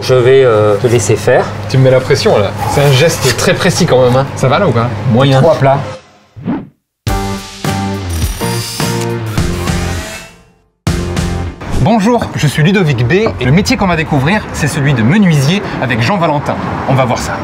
Je vais te laisser faire. Tu me mets la pression là. C'est un geste très précis quand même. Hein. Ça va là ou pas? Moyen. 3 plats. Bonjour, je suis Ludovic B. et le métier qu'on va découvrir, c'est celui de menuisier avec Jean-Valentin. On va voir ça.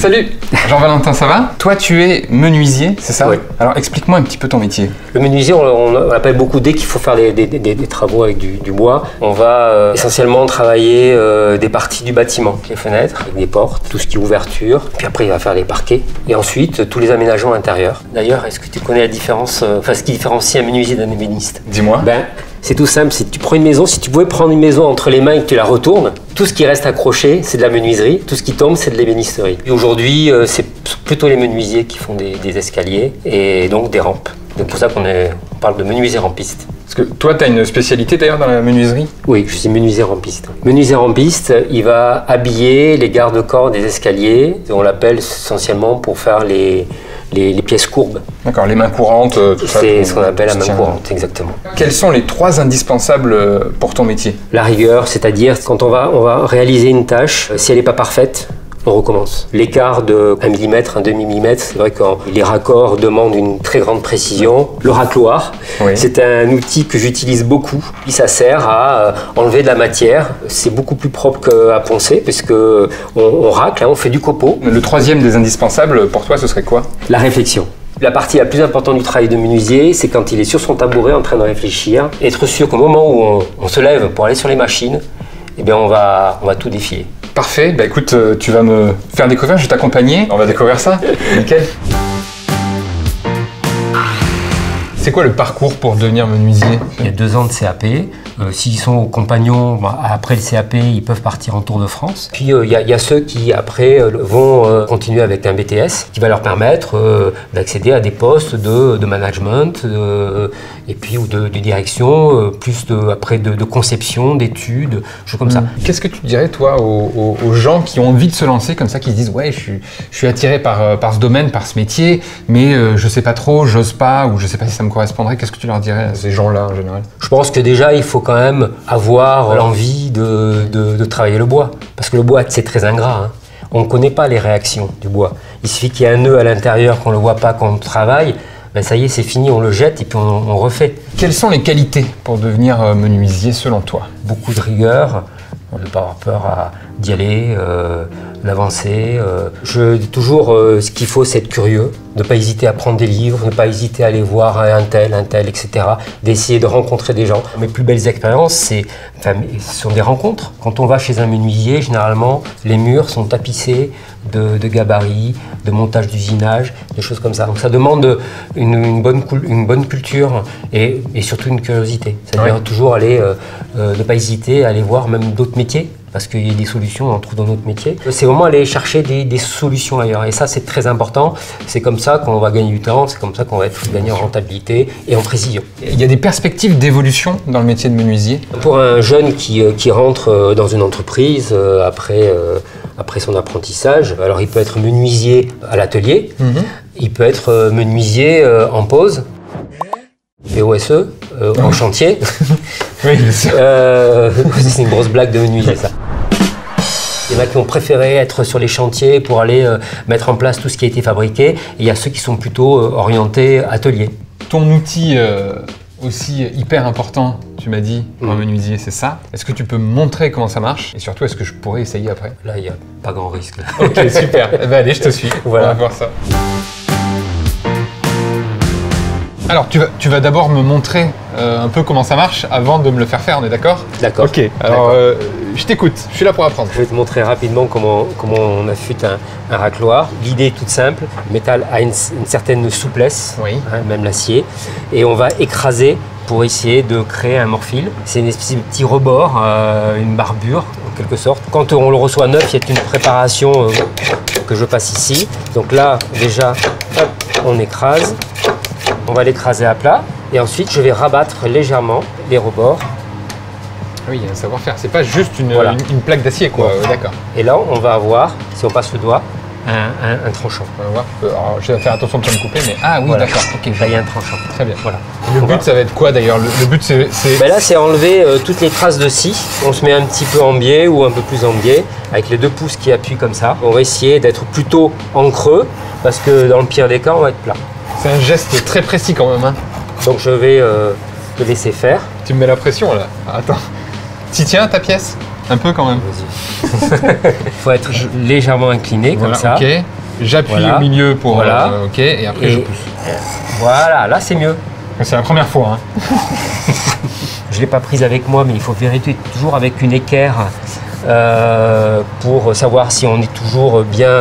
Salut Jean-Valentin, ça va? Toi, tu es menuisier, c'est ça? Oui. Alors, explique-moi un petit peu ton métier. Le menuisier, on appelle beaucoup dès qu'il faut faire des travaux avec du bois. On va essentiellement travailler des parties du bâtiment, les fenêtres, les portes, tout ce qui est ouverture. Puis après, il va faire les parquets. Et ensuite, tous les aménagements intérieurs. D'ailleurs, est-ce que tu connais la différence, enfin, ce qui différencie un menuisier d'un ébéniste? Dis-moi. Ben, c'est tout simple, si tu prends une maison, si tu pouvais prendre une maison entre les mains et que tu la retournes, tout ce qui reste accroché, c'est de la menuiserie, tout ce qui tombe, c'est de l'ébénisterie. Et aujourd'hui, c'est plutôt les menuisiers qui font des escaliers et donc des rampes. C'est pour ça qu'on parle de menuisier rampiste. Parce que toi, tu as une spécialité d'ailleurs dans la menuiserie? Oui, je suis menuisier rampiste. Menuisier rampiste, il va habiller les garde-corps des escaliers. On l'appelle essentiellement pour faire les pièces courbes. D'accord, les mains courantes, tout ça. C'est ce qu'on appelle la main courante, exactement. Quels sont les 3 indispensables pour ton métier? La rigueur, c'est-à-dire quand on va réaliser une tâche, si elle n'est pas parfaite, on recommence. L'écart de 1 mm, un demi-mm, c'est vrai que les raccords demandent une très grande précision. Le racloir, oui, c'est un outil que j'utilise beaucoup. Ça sert à enlever de la matière. C'est beaucoup plus propre qu'à poncer, parce que on racle, hein, on fait du copeau. Le 3e des indispensables, pour toi, ce serait quoi? La réflexion. La partie la plus importante du travail de menuisier, c'est quand il est sur son tabouret en train de réfléchir. Être sûr qu'au moment où on se lève pour aller sur les machines, eh bien on va tout défiler. Parfait, bah écoute, tu vas me faire découvrir, je vais t'accompagner, on va découvrir ça. Nickel. C'est quoi le parcours pour devenir menuisier? Il y a 2 ans de CAP. S'ils sont compagnons, bah, après le CAP, ils peuvent partir en tour de France. Puis il y a ceux qui, après, vont continuer avec un BTS, qui va leur permettre d'accéder à des postes de management, et puis ou de direction, plus après de conception, d'études, choses comme ça. Qu'est-ce que tu dirais, toi, aux gens qui ont envie de se lancer comme ça, qui se disent « Ouais, je suis attiré par ce domaine, par ce métier, mais je sais pas trop, j'ose pas, ou je sais pas si ça me correspondrait », qu'est-ce que tu leur dirais à ces gens-là en général? Je pense que déjà il faut quand même avoir l'envie de travailler le bois, parce que le bois c'est très ingrat, hein. On ne connaît pas les réactions du bois. Il suffit qu'il y ait un nœud à l'intérieur, qu'on ne le voit pas quand on travaille, ben ça y est, c'est fini, on le jette et puis on refait. Quelles sont les qualités pour devenir menuisier selon toi? Beaucoup de rigueur, ne pas avoir peur d'y aller, d'avancer. Je dis toujours, ce qu'il faut, c'est être curieux, ne pas hésiter à prendre des livres, ne pas hésiter à aller voir un tel, etc. D'essayer de rencontrer des gens. Mes plus belles expériences, ce sont des rencontres. Quand on va chez un menuisier, généralement, les murs sont tapissés de gabarits, de montage d'usinage, de choses comme ça. Donc ça demande une bonne culture et surtout une curiosité. C'est-à-dire toujours aller, ne pas hésiter à aller voir même d'autres métiers, parce qu'il y a des solutions, on en trouve dans notre métier. C'est vraiment aller chercher des solutions ailleurs, et ça c'est très important, c'est comme ça qu'on va gagner du temps, c'est comme ça qu'on va gagner en rentabilité et en précision. Il y a des perspectives d'évolution dans le métier de menuisier? Pour un jeune qui rentre dans une entreprise après son apprentissage, alors il peut être menuisier à l'atelier, il peut être menuisier en pause, POSE, en chantier. Oui, bien sûr. C'est une grosse blague de menuisier, ça. Il y en a qui ont préféré être sur les chantiers pour aller mettre en place tout ce qui a été fabriqué. Et il y a ceux qui sont plutôt orientés atelier. Ton outil aussi hyper important, tu m'as dit, pour un menuisier, c'est ça. Est-ce que tu peux me montrer comment ça marche? Et surtout, est-ce que je pourrais essayer après? Là, il n'y a pas grand risque. Là. Ok, super. Eh ben, allez, je te suis. Voilà. On va voir ça. Alors, tu vas d'abord me montrer un peu comment ça marche avant de me le faire faire, on est d'accord? D'accord. Ok, alors je t'écoute, je suis là pour apprendre. Je vais te montrer rapidement comment on affûte un racloir. L'idée est toute simple, le métal a une certaine souplesse, oui, hein, même l'acier, et on va écraser pour essayer de créer un morfil. C'est une espèce de petit rebord, une barbure en quelque sorte. Quand on le reçoit neuf, il y a une préparation que je passe ici. Donc là, déjà, hop, on écrase. On va l'écraser à plat et ensuite je vais rabattre légèrement les rebords. Oui, il y a un savoir-faire, c'est pas juste une plaque d'acier, quoi. D'accord. Et là, on va avoir, si on passe le doigt, un tranchant. On va voir. Alors, je vais faire attention de ne pas me couper, mais ah oui, voilà. D'accord. Okay, là, il y a un tranchant. Très bien. Voilà. Le but, ça va être quoi d'ailleurs? Le but, c'est. Ben là, c'est enlever toutes les traces de scie. On se met un petit peu en biais ou un peu plus en biais, avec les deux pouces qui appuient comme ça. On va essayer d'être plutôt en creux, parce que dans le pire des cas, on va être plat. C'est un geste très précis quand même. Hein. Donc je vais te laisser faire. Tu me mets la pression là. Attends. Tu tiens ta pièce? Un peu quand même. Vas-y. Faut être légèrement incliné voilà, comme ça. Ok. J'appuie voilà. Au milieu pour. Voilà. Ok. Et après je pousse. Voilà. Là c'est mieux. C'est la première fois. Hein. Je l'ai pas prise avec moi, mais il faut vérifier toujours avec une équerre pour savoir si on est toujours bien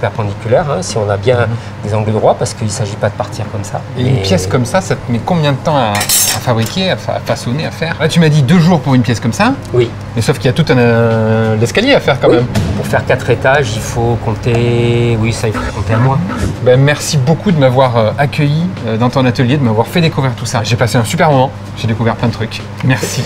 perpendiculaire, hein, si on a bien des angles droits, parce qu'il ne s'agit pas de partir comme ça. Et mais... une pièce comme ça, ça te met combien de temps à fabriquer, à façonner, à faire? Là, tu m'as dit 2 jours pour une pièce comme ça. Oui. Mais sauf qu'il y a tout un escalier à faire quand même. Pour faire 4 étages, il faut compter, oui, ça, il faut compter un mois. Ben, merci beaucoup de m'avoir accueilli dans ton atelier, de m'avoir fait découvrir tout ça. J'ai passé un super moment, j'ai découvert plein de trucs. Merci.